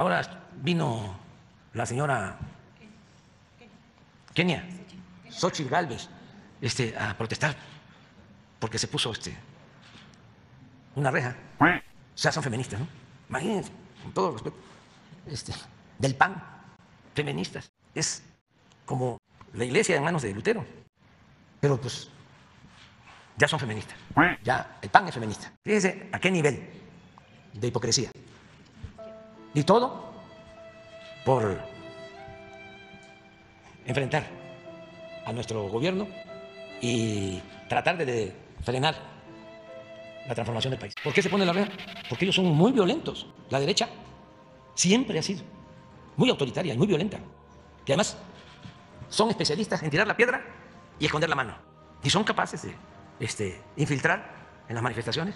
Ahora vino la señora Kenia Xóchitl Gálvez a protestar porque se puso una reja. O sea, son feministas, ¿no? Imagínense, con todo respeto, del PAN, feministas. Es como la iglesia en manos de Lutero, pero pues ya son feministas, ya el PAN es feminista. Fíjense a qué nivel de hipocresía. Y todo por enfrentar a nuestro gobierno y tratar de frenar la transformación del país. ¿Por qué se pone la reja? Porque ellos son muy violentos. La derecha siempre ha sido muy autoritaria y muy violenta. Que además son especialistas en tirar la piedra y esconder la mano. Y son capaces de infiltrar en las manifestaciones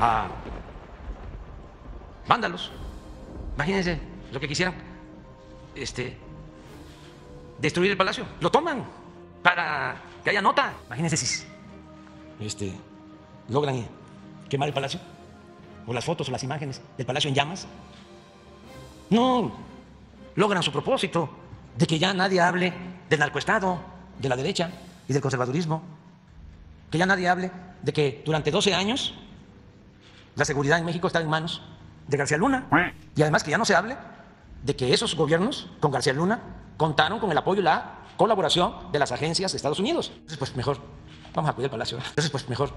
a vándalos. Imagínense lo que quisieran, destruir el palacio. Lo toman para que haya nota. Imagínense si logran quemar el palacio, o las fotos o las imágenes del palacio en llamas. No logran su propósito de que ya nadie hable del narcoestado, de la derecha y del conservadurismo, que ya nadie hable de que durante 12 años la seguridad en México está en manos de García Luna, y además que ya no se hable de que esos gobiernos con García Luna contaron con el apoyo y la colaboración de las agencias de Estados Unidos. Entonces, pues mejor vamos a cuidar el palacio. Entonces, pues mejor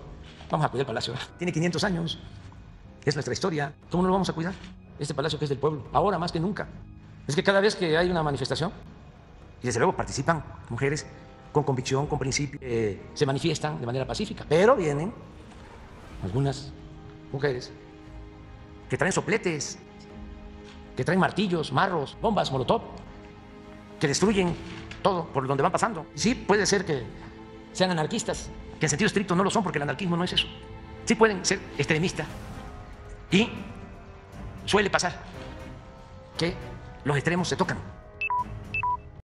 vamos a cuidar el palacio. Tiene 500 años, es nuestra historia. ¿Cómo no lo vamos a cuidar? Este palacio que es del pueblo, ahora más que nunca. Es que cada vez que hay una manifestación, y desde luego participan mujeres con convicción, con principio, se manifiestan de manera pacífica, pero vienen algunas mujeres que traen sopletes, que traen martillos, marros, bombas, molotov, que destruyen todo por donde van pasando. Sí, puede ser que sean anarquistas, que en sentido estricto no lo son, porque el anarquismo no es eso. Sí pueden ser extremistas, y suele pasar que los extremos se tocan.